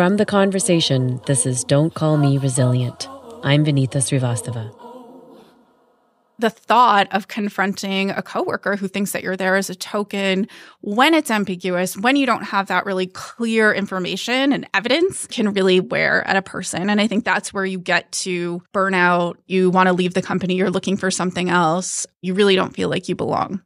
From The Conversation, this is Don't Call Me Resilient. I'm Vinita Srivastava. The thought of confronting a coworker who thinks that you're there as a token, when it's ambiguous, when you don't have that really clear information and evidence, can really wear at a person. And I think that's where you get to burnout. You want to leave the company. You're looking for something else. You really don't feel like you belong.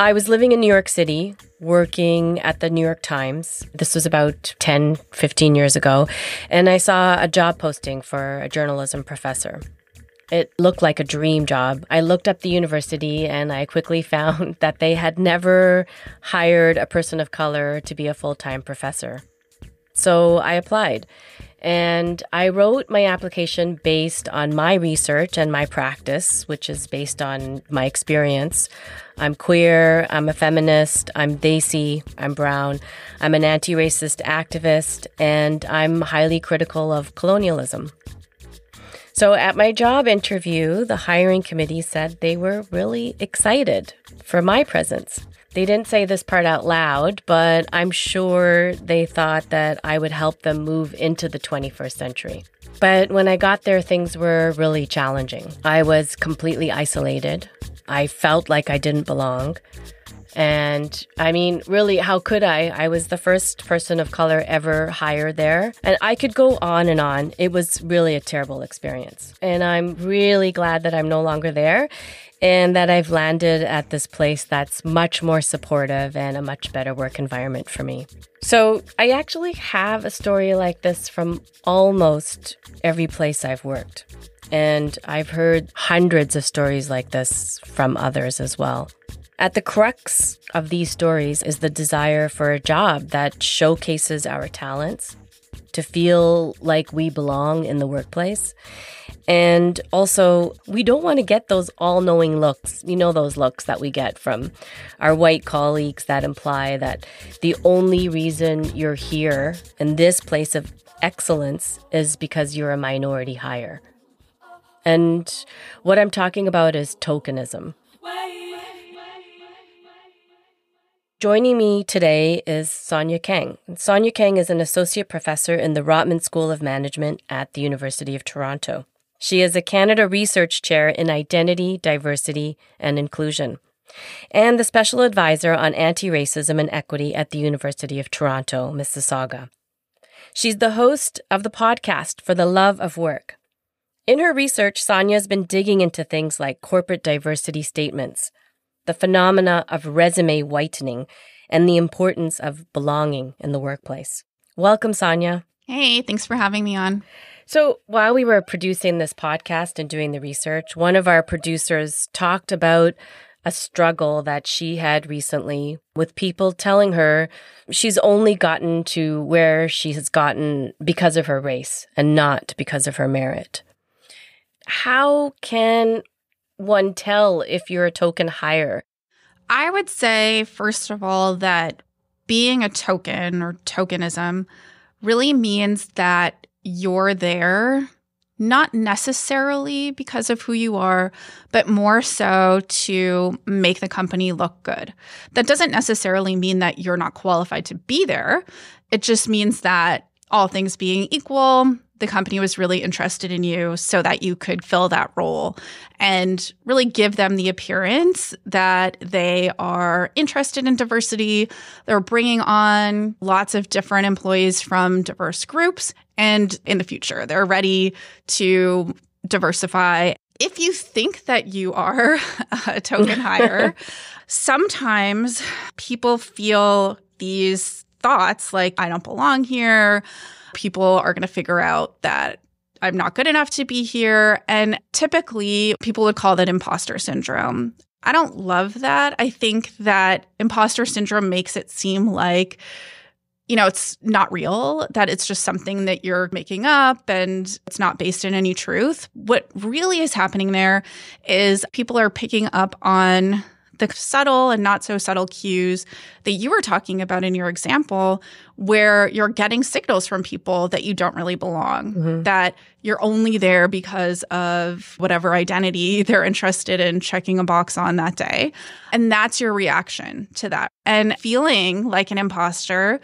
I was living in New York City, working at the New York Times. This was about 10, 15 years ago. And I saw a job posting for a journalism professor. It looked like a dream job. I looked up the university and I quickly found that they had never hired a person of color to be a full-time professor. So I applied and I wrote my application based on my research and my practice, which is based on my experience. I'm queer, I'm a feminist, I'm Desi, I'm brown, I'm an anti-racist activist, and I'm highly critical of colonialism. So at my job interview, the hiring committee said they were really excited for my presence. They didn't say this part out loud, but I'm sure they thought that I would help them move into the 21st century. But when I got there, things were really challenging. I was completely isolated. I felt like I didn't belong. And I mean, really, how could I? I was the first person of color ever hired there. And I could go on and on. It was really a terrible experience. And I'm really glad that I'm no longer there and that I've landed at this place that's much more supportive and a much better work environment for me. So I actually have a story like this from almost every place I've worked. And I've heard hundreds of stories like this from others as well. At the crux of these stories is the desire for a job that showcases our talents, to feel like we belong in the workplace. And also, we don't want to get those all-knowing looks. You know, those looks that we get from our white colleagues that imply that the only reason you're here in this place of excellence is because you're a minority hire. And what I'm talking about is tokenism. Joining me today is Sonia Kang. Sonia Kang is an associate professor in the Rotman School of Management at the University of Toronto. She is a Canada Research Chair in Identity, Diversity, and Inclusion, and the Special Advisor on Anti-Racism and Equity at the University of Toronto, Mississauga. She's the host of the podcast For the Love of Work. In her research, Sonia's been digging into things like corporate diversity statements, the phenomena of resume whitening, and the importance of belonging in the workplace. Welcome, Sonia. Hey, thanks for having me on. So while we were producing this podcast and doing the research, one of our producers talked about a struggle that she had recently with people telling her she's only gotten to where she has gotten because of her race and not because of her merit. How can one tell if you're a token hire? I would say, first of all, that being a token or tokenism really means that you're there not necessarily because of who you are, but more so to make the company look good. That doesn't necessarily mean that you're not qualified to be there. It just means that all things being equal, the company was really interested in you so that you could fill that role and really give them the appearance that they are interested in diversity. They're bringing on lots of different employees from diverse groups, and in the future, they're ready to diversify. If you think that you are a token hire, sometimes people feel these thoughts like, I don't belong here. People are going to figure out that I'm not good enough to be here. And typically, people would call that imposter syndrome. I don't love that. I think that imposter syndrome makes it seem like, you know, it's not real, that it's just something that you're making up and it's not based in any truth. What really is happening there is people are picking up on the subtle and not so subtle cues that you were talking about in your example, where you're getting signals from people that you don't really belong, that you're only there because of whatever identity they're interested in checking a box on that day. And that's your reaction to that. And feeling like an imposter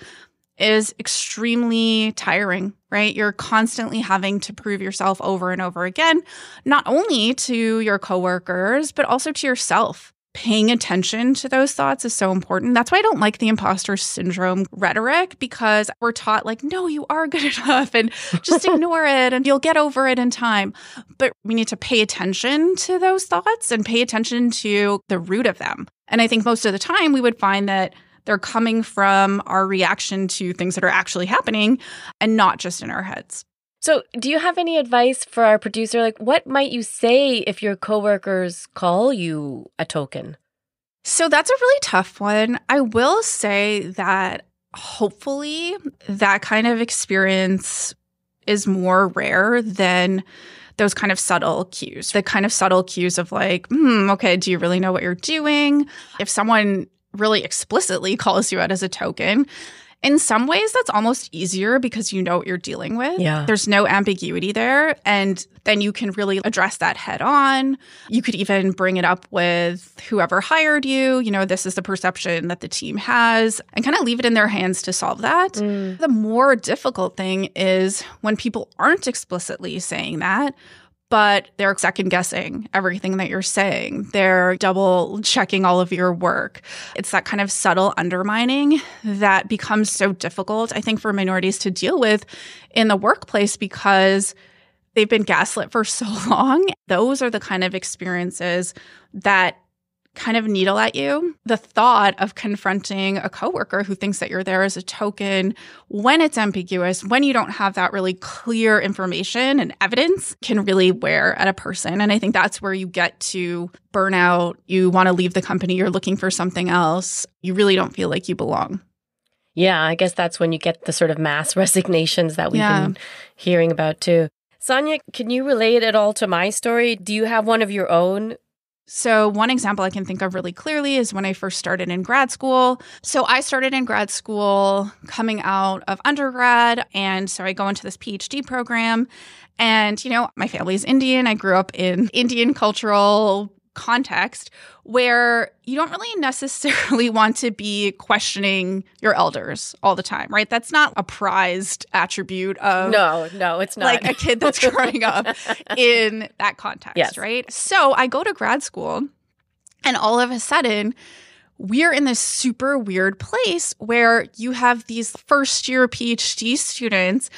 is extremely tiring, right? You're constantly having to prove yourself over and over again, not only to your coworkers, but also to yourself. Paying attention to those thoughts is so important. That's why I don't like the imposter syndrome rhetoric, because we're taught like, no, you are good enough and just ignore it and you'll get over it in time. But we need to pay attention to those thoughts and pay attention to the root of them. And I think most of the time we would find that they're coming from our reaction to things that are actually happening and not just in our heads. So do you have any advice for our producer? Like, what might you say if your coworkers call you a token? So that's a really tough one. I will say that hopefully that kind of experience is more rare than those kind of subtle cues. The kind of subtle cues of like, okay, do you really know what you're doing? If someone really explicitly calls you out as a token, in some ways, that's almost easier because you know what you're dealing with. Yeah. There's no ambiguity there. And then you can really address that head on. You could even bring it up with whoever hired you. You know, this is the perception that the team has, and kind of leave it in their hands to solve that. Mm. The more difficult thing is when people aren't explicitly saying that, but they're second-guessing everything that you're saying. They're double-checking all of your work. It's that kind of subtle undermining that becomes so difficult, I think, for minorities to deal with in the workplace because they've been gaslit for so long. Those are the kind of experiences that kind of needle at you. The thought of confronting a coworker who thinks that you're there as a token, when it's ambiguous, when you don't have that really clear information and evidence, can really wear at a person. And I think that's where you get to burnout. You want to leave the company. You're looking for something else. You really don't feel like you belong. Yeah, I guess that's when you get the sort of mass resignations that we've been hearing about too. Sonia, can you relate at all to my story? Do you have one of your own? So one example I can think of really clearly is when I first started in grad school. So I started in grad school coming out of undergrad. And so I go into this PhD program. And, you know, my family is Indian. I grew up in Indian cultural context where you don't really necessarily want to be questioning your elders all the time, right? That's not a prized attribute of... No, it's not. Like a kid that's growing up in that context, yes. Right? So I go to grad school and all of a sudden... we're in this super weird place where you have these first-year PhD students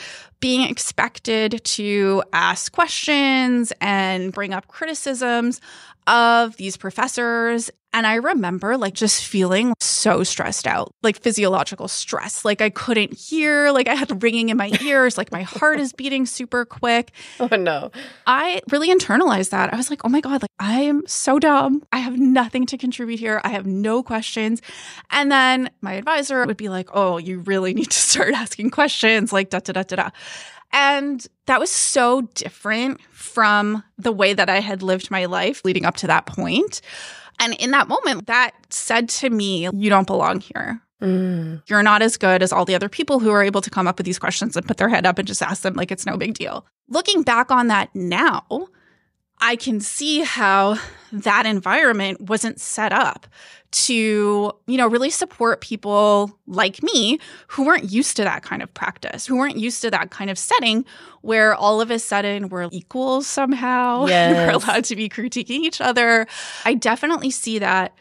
being expected to ask questions and bring up criticisms of these professors. And I remember like just feeling so stressed out, like physiological stress. Like I couldn't hear, like I had ringing in my ears, like my heart is beating super quick. Oh no. I really internalized that. I was like, oh my God, like I am so dumb. I have nothing to contribute here. I have no questions. And then my advisor would be like, oh, you really need to start asking questions, like da-da-da-da-da. And that was so different from the way that I had lived my life leading up to that point. And in that moment, that said to me, you don't belong here. Mm. You're not as good as all the other people who are able to come up with these questions and put their head up and just ask them like it's no big deal. Looking back on that now, I can see how that environment wasn't set up to, you know, really support people like me who weren't used to that kind of practice, who weren't used to that kind of setting where all of a sudden we're equals somehow. Yes. We're allowed to be critiquing each other. I definitely see that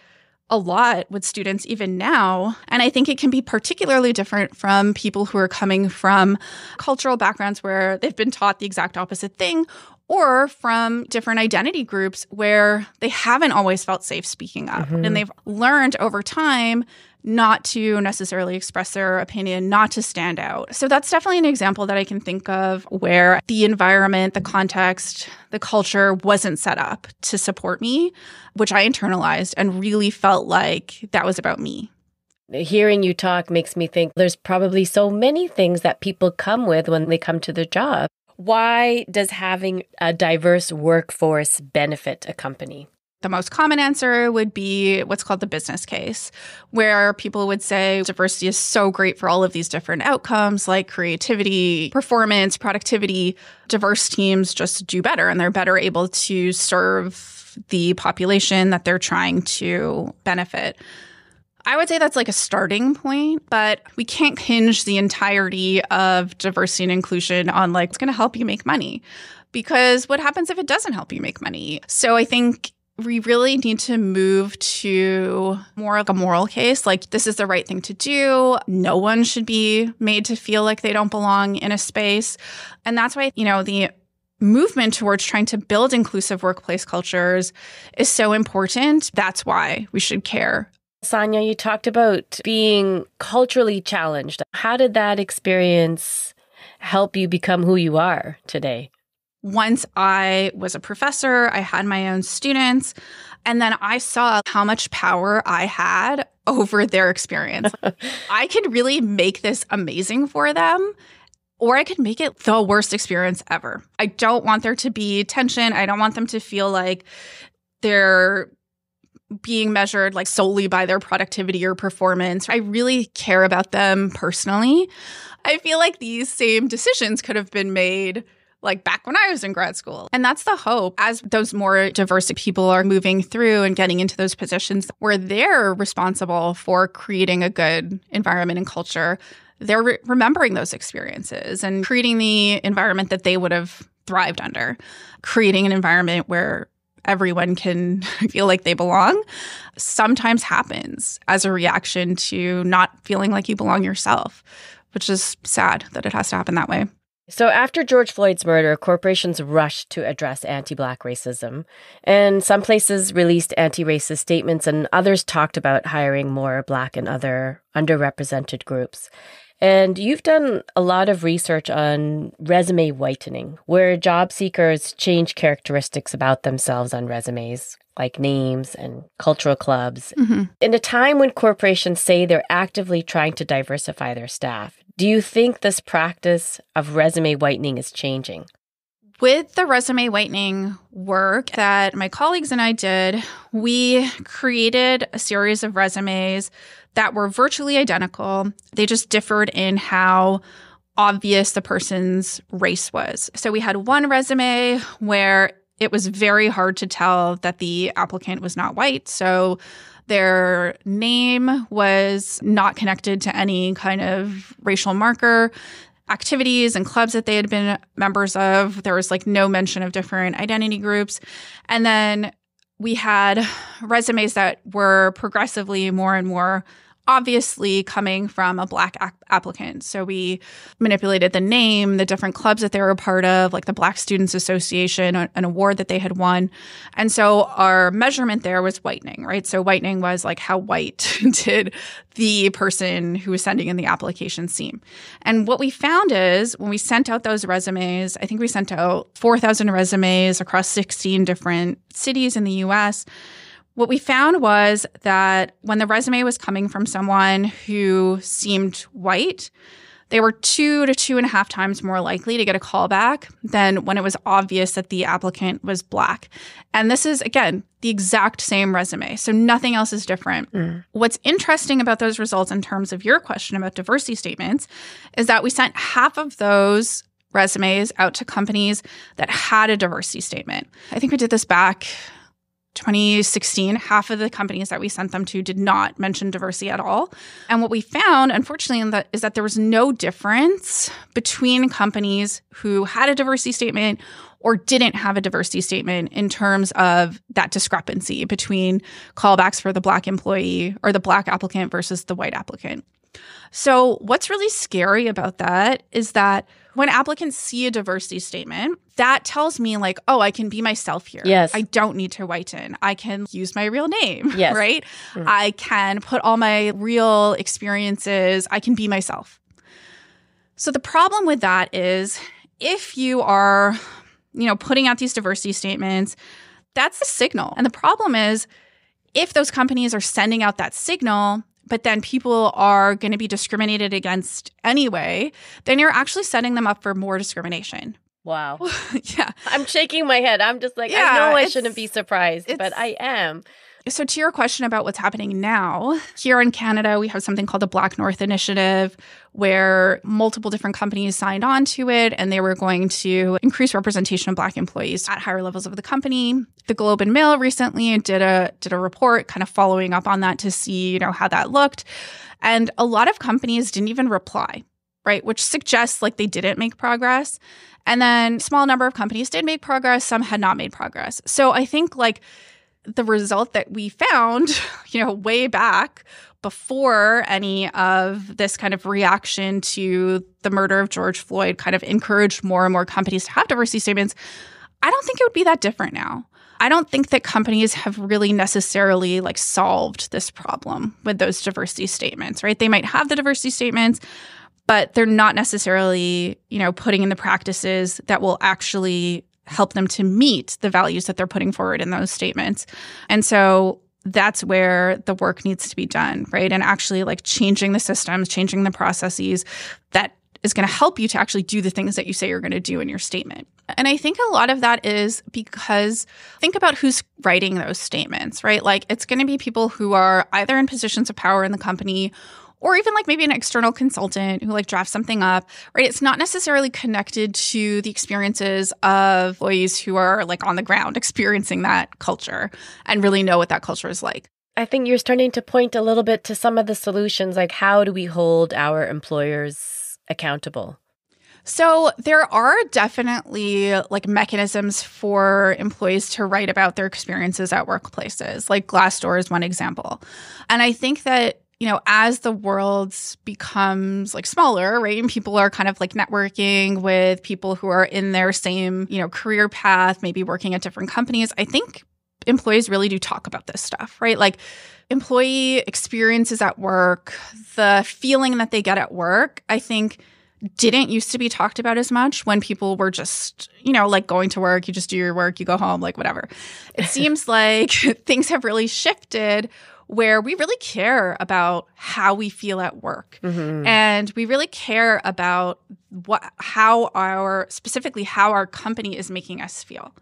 a lot with students even now. And I think it can be particularly different from people who are coming from cultural backgrounds where they've been taught the exact opposite thing, or from different identity groups where they haven't always felt safe speaking up. Mm-hmm. And they've learned over time not to necessarily express their opinion, not to stand out. So that's definitely an example that I can think of where the environment, the context, the culture wasn't set up to support me, which I internalized and really felt like that was about me. Hearing you talk makes me think there's probably so many things that people come with when they come to their job. Why does having a diverse workforce benefit a company? The most common answer would be what's called the business case, where people would say diversity is so great for all of these different outcomes like creativity, performance, productivity. Diverse teams just do better and they're better able to serve the population that they're trying to benefit. I would say that's like a starting point, but we can't hinge the entirety of diversity and inclusion on like, it's going to help you make money, because what happens if it doesn't help you make money? So I think we really need to move to more of a moral case, like this is the right thing to do. No one should be made to feel like they don't belong in a space. And that's why, the movement towards trying to build inclusive workplace cultures is so important. That's why we should care. Sonia, you talked about being culturally challenged. How did that experience help you become who you are today? Once I was a professor, I had my own students, and then I saw how much power I had over their experience. I could really make this amazing for them, or I could make it the worst experience ever. I don't want there to be tension. I don't want them to feel like they're being measured like solely by their productivity or performance. I really care about them personally. I feel like these same decisions could have been made like back when I was in grad school. And that's the hope. As those more diverse people are moving through and getting into those positions where they're responsible for creating a good environment and culture, they're remembering those experiences and creating the environment that they would have thrived under, creating an environment where everyone can feel like they belong, sometimes happens as a reaction to not feeling like you belong yourself, which is sad that it has to happen that way. So after George Floyd's murder, corporations rushed to address anti-Black racism, and some places released anti-racist statements, and others talked about hiring more Black and other underrepresented groups. And you've done a lot of research on resume whitening, where job seekers change characteristics about themselves on resumes, like names and cultural clubs. Mm-hmm. In a time when corporations say they're actively trying to diversify their staff, do you think this practice of resume whitening is changing? With the resume whitening work that my colleagues and I did, we created a series of resumes that were virtually identical. They just differed in how obvious the person's race was. So we had one resume where it was very hard to tell that the applicant was not white. So their name was not connected to any kind of racial marker. Activities and clubs that they had been members of, there was like no mention of different identity groups. And then we had resumes that were progressively more and more obviously coming from a Black applicant. So we manipulated the name, the different clubs that they were a part of, like the Black Students Association, an award that they had won. And so our measurement there was whitening, right? So whitening was like how white did the person who was sending in the application seem. And what we found is when we sent out those resumes, I think we sent out 4,000 resumes across 16 different cities in the US. What we found was that when the resume was coming from someone who seemed white, they were 2 to 2.5 times more likely to get a callback than when it was obvious that the applicant was Black. And this is, again, the exact same resume. So nothing else is different. Mm. What's interesting about those results in terms of your question about diversity statements is that we sent half of those resumes out to companies that had a diversity statement. I think we did this back 2016, half of the companies that we sent them to did not mention diversity at all. And what we found, unfortunately, is that there was no difference between companies who had a diversity statement or didn't have a diversity statement in terms of that discrepancy between callbacks for the Black employee or the Black applicant versus the white applicant. So what's really scary about that is that when applicants see a diversity statement, that tells me like, oh, I can be myself here. Yes. I don't need to whiten. I can use my real name, yes. Right? Mm-hmm. I can put all my real experiences. I can be myself. So the problem with that is if you are, putting out these diversity statements, that's the signal. And the problem is if those companies are sending out that signal, but then people are going to be discriminated against anyway, then you're actually setting them up for more discrimination. Wow. Yeah. I'm shaking my head. I'm just like, I know I shouldn't be surprised, but I am. So to your question about what's happening now, here in Canada, we have something called the Black North Initiative, where multiple different companies signed on to it, and they were going to increase representation of Black employees at higher levels of the company. The Globe and Mail recently did a report kind of following up on that to see, you know, how that looked. And a lot of companies didn't even reply, right? Which suggests like they didn't make progress. And then a small number of companies did make progress. Some had not made progress. So I think like the result that we found, you know, way back before any of this kind of reaction to the murder of George Floyd kind of encouraged more and more companies to have diversity statements, I don't think it would be that different now. I don't think that companies have really necessarily like solved this problem with those diversity statements, right? They might have the diversity statements, but they're not necessarily, you know, putting in the practices that will actually help them to meet the values that they're putting forward in those statements. And so that's where the work needs to be done, right? And actually like changing the systems, changing the processes that is going to help you to actually do the things that you say you're going to do in your statement. And I think a lot of that is because think about who's writing those statements, right? Like it's going to be people who are either in positions of power in the company or even like maybe an external consultant who like drafts something up, right? It's not necessarily connected to the experiences of employees who are like on the ground experiencing that culture and really know what that culture is like. I think you're starting to point a little bit to some of the solutions, like how do we hold our employers accountable? So there are definitely like mechanisms for employees to write about their experiences at workplaces. Like Glassdoor is one example. And I think that, you know, as the world becomes like smaller, right, and people are kind of like networking with people who are in their same, you know, career path, maybe working at different companies, I think employees really do talk about this stuff, right? Like employee experiences at work, the feeling that they get at work, I think didn't used to be talked about as much when people were just, you know, like going to work, you just do your work, you go home, like whatever. It seems like things have really shifted where we really care about how we feel at work. Mm-hmm. And we really care about how our company is making us feel.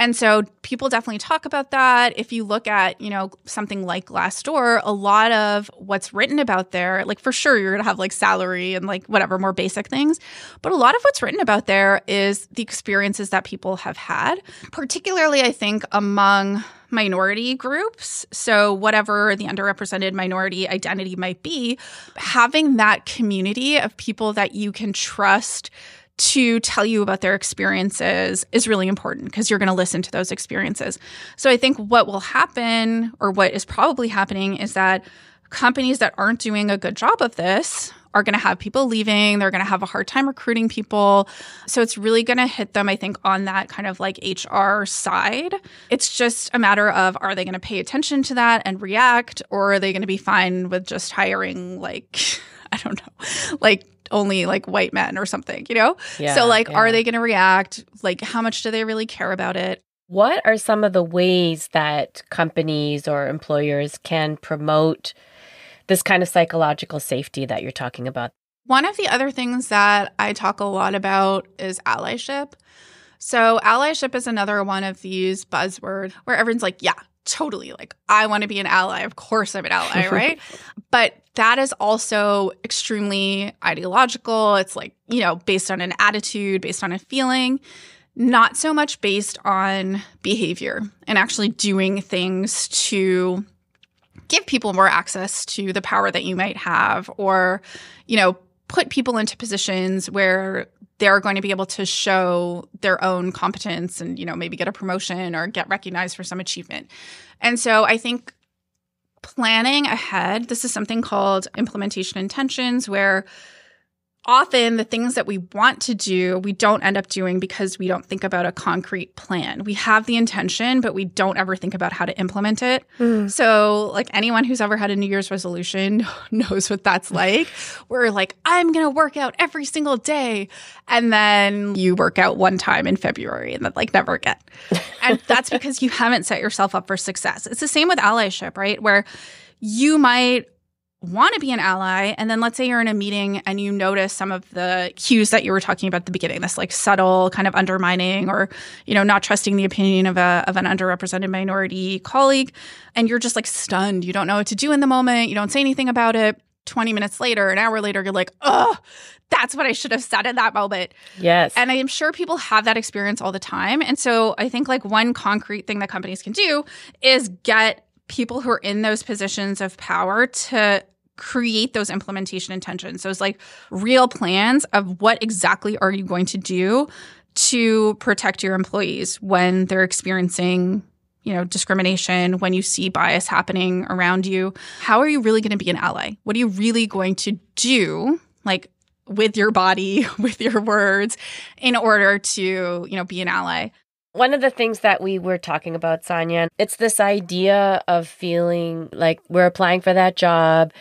And so people definitely talk about that. If you look at, you know, something like Glassdoor, a lot of what's written about there, like for sure you're going to have like salary and like whatever more basic things. But a lot of what's written about there is the experiences that people have had, particularly I think among minority groups. So whatever the underrepresented minority identity might be, having that community of people that you can trust to tell you about their experiences is really important because you're going to listen to those experiences. So I think what will happen, or what is probably happening, is that companies that aren't doing a good job of this are going to have people leaving. They're going to have a hard time recruiting people. So it's really going to hit them, I think, on that kind of like HR side. It's just a matter of, are they going to pay attention to that and react, or are they going to be fine with just hiring like, I don't know, like only like white men or something, you know? Yeah, so like, Are they going to react? Like, how much do they really care about it? What are some of the ways that companies or employers can promote this kind of psychological safety that you're talking about? One of the other things that I talk a lot about is allyship. So allyship is another one of these buzzwords where everyone's like, yeah, totally. Like, I want to be an ally. Of course I'm an ally, right? But that is also extremely ideological. It's like, you know, based on an attitude, based on a feeling, not so much based on behavior and actually doing things to give people more access to the power that you might have, or, you know, put people into positions where they're going to be able to show their own competence and, you know, maybe get a promotion or get recognized for some achievement. And so I think planning ahead, this is something called implementation intentions, where often the things that we want to do, we don't end up doing because we don't think about a concrete plan. We have the intention, but we don't ever think about how to implement it. Mm. So like anyone who's ever had a New Year's resolution knows what that's like. We're like, I'm going to work out every single day. And then you work out one time in February and then like never again. And that's because you haven't set yourself up for success. It's the same with allyship, right? Where you might want to be an ally, and then let's say you're in a meeting and you notice some of the cues that you were talking about at the beginning, this like subtle kind of undermining or, you know, not trusting the opinion of an underrepresented minority colleague, and you're just like stunned. You don't know what to do in the moment. You don't say anything about it. 20 minutes later, an hour later, you're like, oh, that's what I should have said at that moment. Yes. And I am sure people have that experience all the time. And so I think like one concrete thing that companies can do is get people who are in those positions of power to create those implementation intentions. So it's like real plans of what exactly are you going to do to protect your employees when they're experiencing, you know, discrimination, when you see bias happening around you. How are you really going to be an ally? What are you really going to do, like with your body, with your words, in order to, you know, be an ally? One of the things that we were talking about, Sonia, it's this idea of feeling like we're applying for that job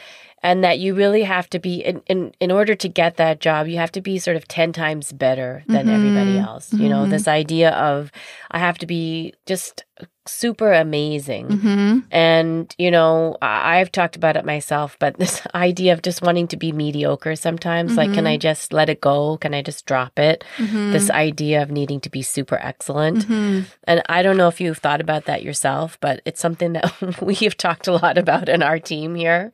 and that you really have to be, in order to get that job, you have to be sort of 10 times better than everybody else. You know, this idea of I have to be just super amazing. And, you know, I've talked about it myself, but this idea of just wanting to be mediocre sometimes, like, can I just let it go? Can I just drop it? This idea of needing to be super excellent. And I don't know if you've thought about that yourself, but it's something that we have talked a lot about in our team here.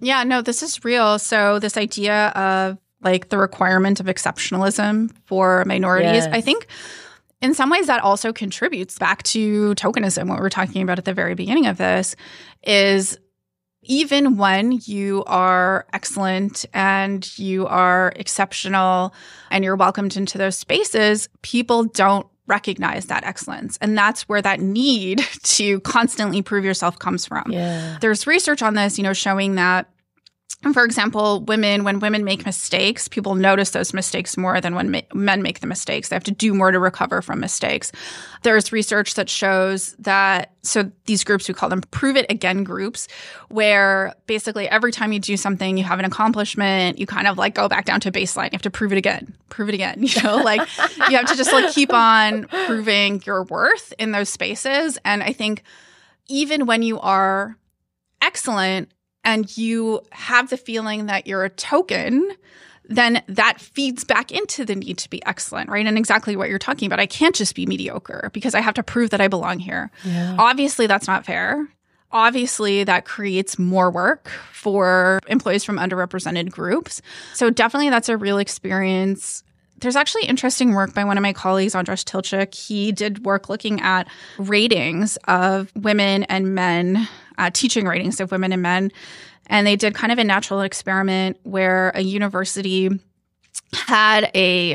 Yeah, no, this is real. So this idea of like the requirement of exceptionalism for minorities, I think in some ways, that also contributes back to tokenism, what we were talking about at the very beginning of this, is even when you are excellent and you are exceptional and you're welcomed into those spaces, people don't recognize that excellence. And that's where that need to constantly prove yourself comes from. Yeah. There's research on this, you know, showing that, for example, women, when women make mistakes, people notice those mistakes more than when men make the mistakes. They have to do more to recover from mistakes. There's research that shows that, so these groups, we call them prove it again groups, where basically every time you do something, you have an accomplishment, you kind of like go back down to baseline. You have to prove it again, you know, like you have to just like keep on proving your worth in those spaces. And I think even when you are excellent, and you have the feeling that you're a token, then that feeds back into the need to be excellent, right? And exactly what you're talking about. I can't just be mediocre because I have to prove that I belong here. Yeah. Obviously, that's not fair. Obviously, that creates more work for employees from underrepresented groups. So definitely that's a real experience. There's actually interesting work by one of my colleagues, Andres Tilchik. He did work looking at ratings of women and men, teaching ratings of women and men. And they did kind of a natural experiment where a university had a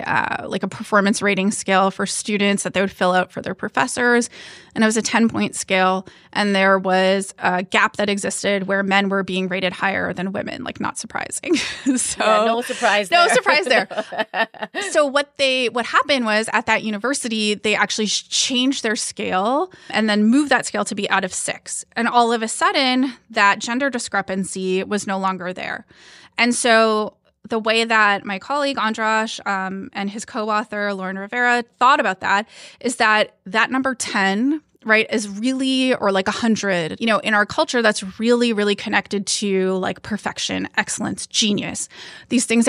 performance rating scale for students that they would fill out for their professors. And it was a 10-point scale. And there was a gap that existed where men were being rated higher than women, like not surprising. So yeah, no surprise there. No surprise there. So what happened was at that university, they actually changed their scale and then moved that scale to be out of 6. And all of a sudden, that gender discrepancy was no longer there. And so the way that my colleague Andras and his co-author Lauren Rivera thought about that is that number 10, right, is really, or like 100, you know, in our culture, that's really, really connected to like perfection, excellence, genius, these kind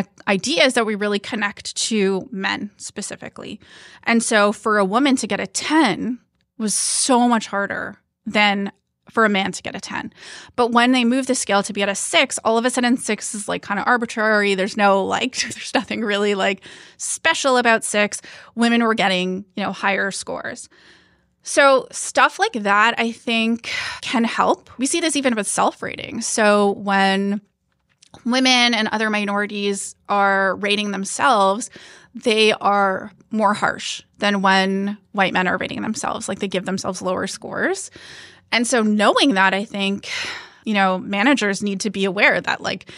of ideas that we really connect to men specifically. And so for a woman to get a 10 was so much harder than for a man to get a 10. But when they move the scale to be at a 6, all of a sudden 6 is like kind of arbitrary. There's nothing really like special about 6. Women were getting, you know, higher scores. So stuff like that, I think, can help. We see this even with self-rating. So when women and other minorities are rating themselves, they are more harsh than when white men are rating themselves. Like they give themselves lower scores. And so knowing that, I think, you know, managers need to be aware that, like,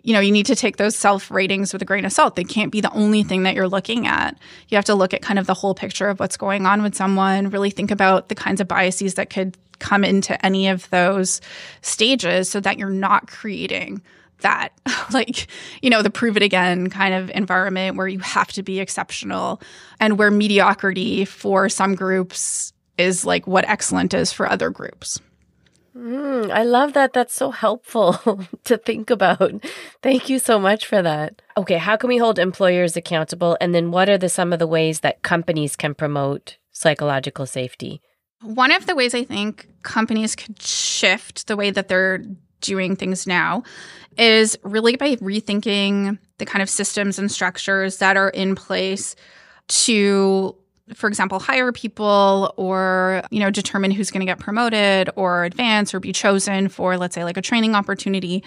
you know, you need to take those self-ratings with a grain of salt. They can't be the only thing that you're looking at. You have to look at kind of the whole picture of what's going on with someone, really think about the kinds of biases that could come into any of those stages so that you're not creating that, like, you know, the prove it again kind of environment where you have to be exceptional and where mediocrity for some groups is like what excellent is for other groups. I love that. That's so helpful to think about. Thank you so much for that. Okay, how can we hold employers accountable? And then what are some of the ways that companies can promote psychological safety? One of the ways I think companies could shift the way that they're doing things now is really by rethinking the kind of systems and structures that are in place to, for example, hire people or, determine who's going to get promoted or advance or be chosen for, let's say, like a training opportunity.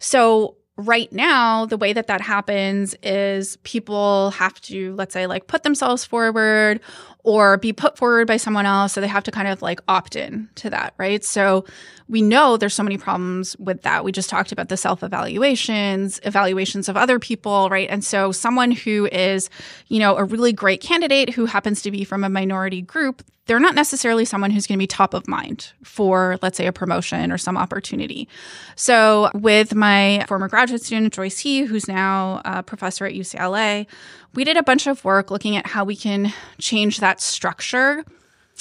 So right now, the way that happens is people have to, let's say, like put themselves forward or be put forward by someone else. So they have to kind of like opt in to that, right? So we know there's so many problems with that. We just talked about the self-evaluations, evaluations of other people, right? And so someone who is, a really great candidate who happens to be from a minority group, they're not necessarily someone who's going to be top of mind for, let's say, a promotion or some opportunity. So with my former graduate student, Joyce He, who's now a professor at UCLA, we did a bunch of work looking at how we can change that structure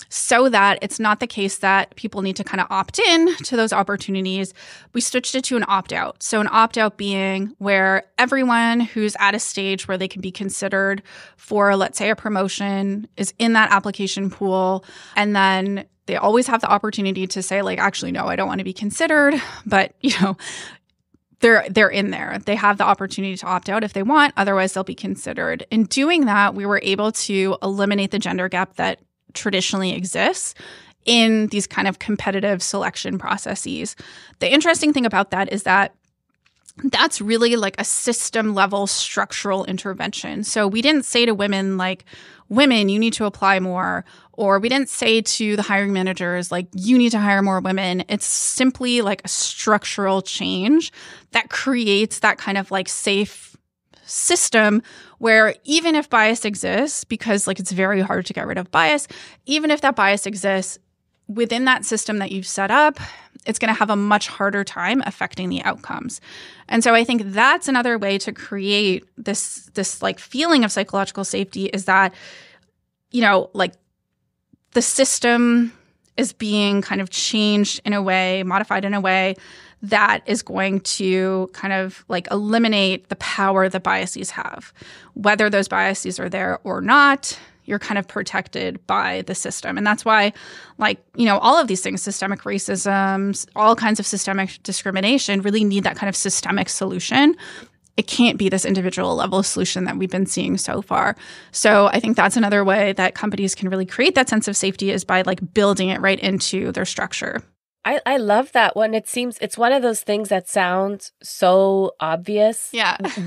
so that it's not the case that people need to kind of opt in to those opportunities. We switched it to an opt-out. So an opt-out being where everyone who's at a stage where they can be considered for, let's say, a promotion is in that application pool. And then they always have the opportunity to say, like, actually, no, I don't want to be considered. But, they're in there. They have the opportunity to opt out if they want. Otherwise, they'll be considered. In doing that, we were able to eliminate the gender gap that traditionally exists in these kind of competitive selection processes. The interesting thing about that is that that's really like a system level structural intervention. So we didn't say to women like, women, you need to apply more, or we didn't say to the hiring managers like, you need to hire more women. It's simply like a structural change that creates that kind of like safe system where even if bias exists, because like it's very hard to get rid of bias, even if that bias exists within that system that you've set up, it's going to have a much harder time affecting the outcomes. And so I think that's another way to create this like feeling of psychological safety is that, like the system is being kind of changed in a way, modified in a way that is going to kind of like eliminate the power that biases have. Whether those biases are there or not, you're kind of protected by the system. And that's why, like, all of these things, systemic racism, all kinds of systemic discrimination really need that kind of systemic solution. It can't be this individual level solution that we've been seeing so far. So I think that's another way that companies can really create that sense of safety is by like building it right into their structure. I love that one. It seems it's one of those things that sounds so obvious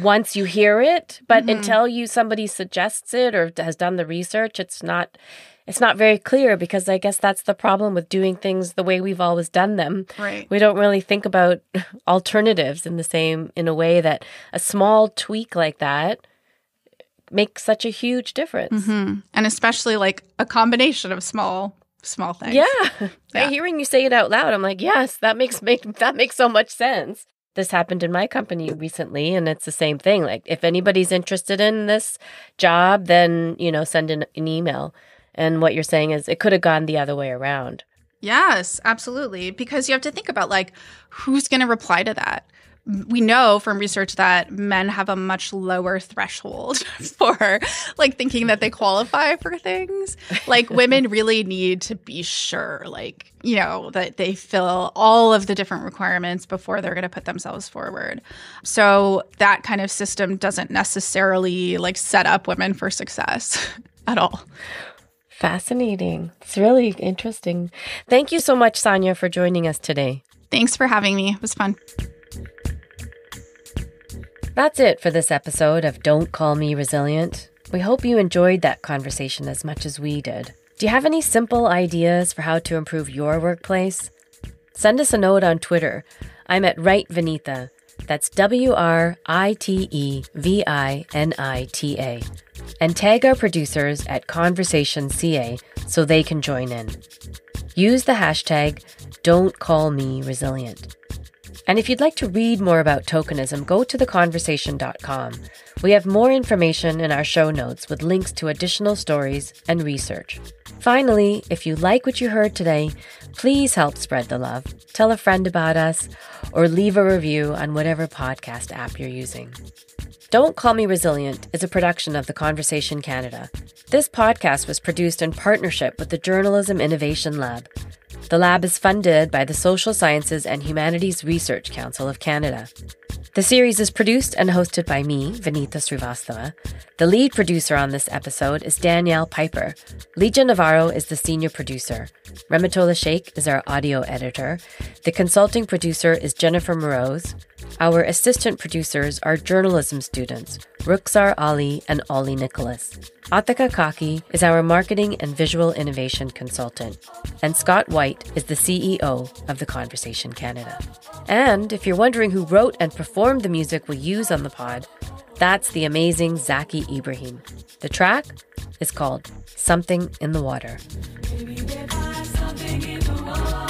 once you hear it, but until somebody suggests it or has done the research, it's not very clear because I guess that's the problem with doing things the way we've always done them. Right. We don't really think about alternatives in a way that a small tweak like that makes such a huge difference. Mm-hmm. And especially like a combination of small things. Yeah. Hearing you say it out loud, I'm like, yes, that makes so much sense. This happened in my company recently, and it's the same thing. Like, if anybody's interested in this job, then, send an email. And what you're saying is it could have gone the other way around. Yes, absolutely. Because you have to think about, like, who's going to reply to that? We know from research that men have a much lower threshold for like thinking that they qualify for things. Like women really need to be sure, like, that they fill all of the different requirements before they're going to put themselves forward. So that kind of system doesn't necessarily like set up women for success at all. Fascinating. It's really interesting. Thank you so much, Sonia, for joining us today. Thanks for having me. It was fun. That's it for this episode of Don't Call Me Resilient. We hope you enjoyed that conversation as much as we did. Do you have any simple ideas for how to improve your workplace? Send us a note on Twitter. I'm at WriteVinita. That's WriteVinita. And tag our producers at ConversationCA so they can join in. Use the hashtag Don't Call Me Resilient. And if you'd like to read more about tokenism, go to theconversation.com. We have more information in our show notes with links to additional stories and research. Finally, if you like what you heard today, please help spread the love, tell a friend about us, or leave a review on whatever podcast app you're using. Don't Call Me Resilient is a production of The Conversation Canada. This podcast was produced in partnership with the Journalism Innovation Lab. The lab is funded by the Social Sciences and Humanities Research Council of Canada. The series is produced and hosted by me, Vinita Srivastava. The lead producer on this episode is Danielle Piper. Lidya Navarro is the senior producer. Ramitola Shaikh is our audio editor. The consulting producer is Jennifer Moroz. Our assistant producers are journalism students, Rukhsar Ali and Olly Nicholas. Atika Kaki is our marketing and visual innovation consultant. And Scott White is the CEO of The Conversation Canada. And if you're wondering who wrote and performed the music we use on the pod, that's the amazing Zaki Ibrahim. The track is called Something in the Water. Baby,